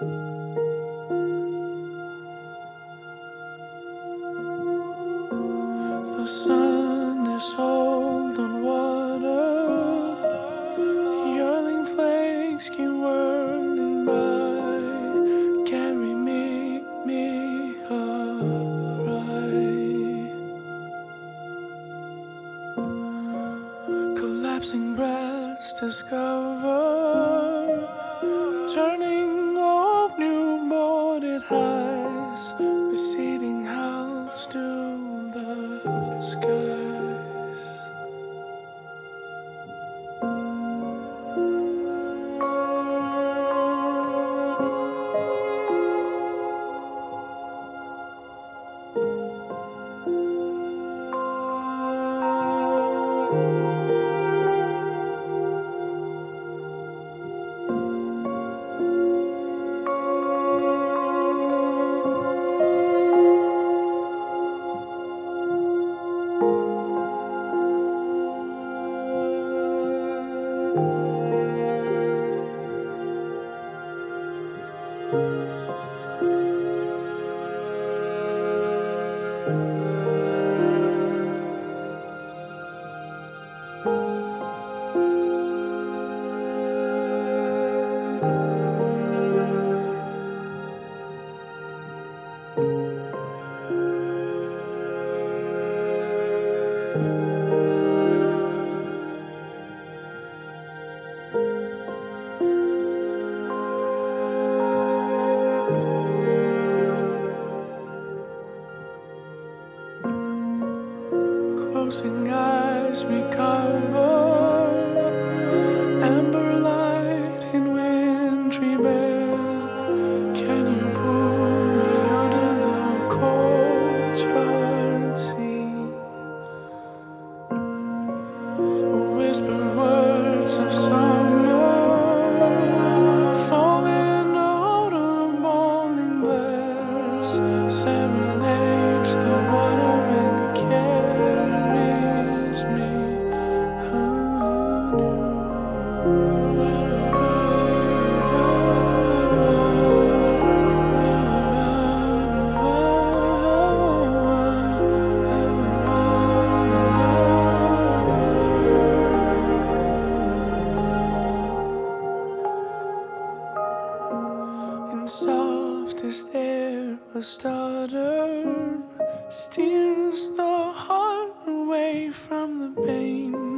The sun is old on water, yearling flakes came whirling by. Carry me awry. Collapsing breast discover, turning up new boarded highs, receding house to the skies. Closing eyes recover, amber light in wintry bed. Can you pull me out of the cold charred sea? Whisper words of summer, falling out of morning bliss. Serenades the water and care. Soft as air, a stutter steers the heart away from the pain.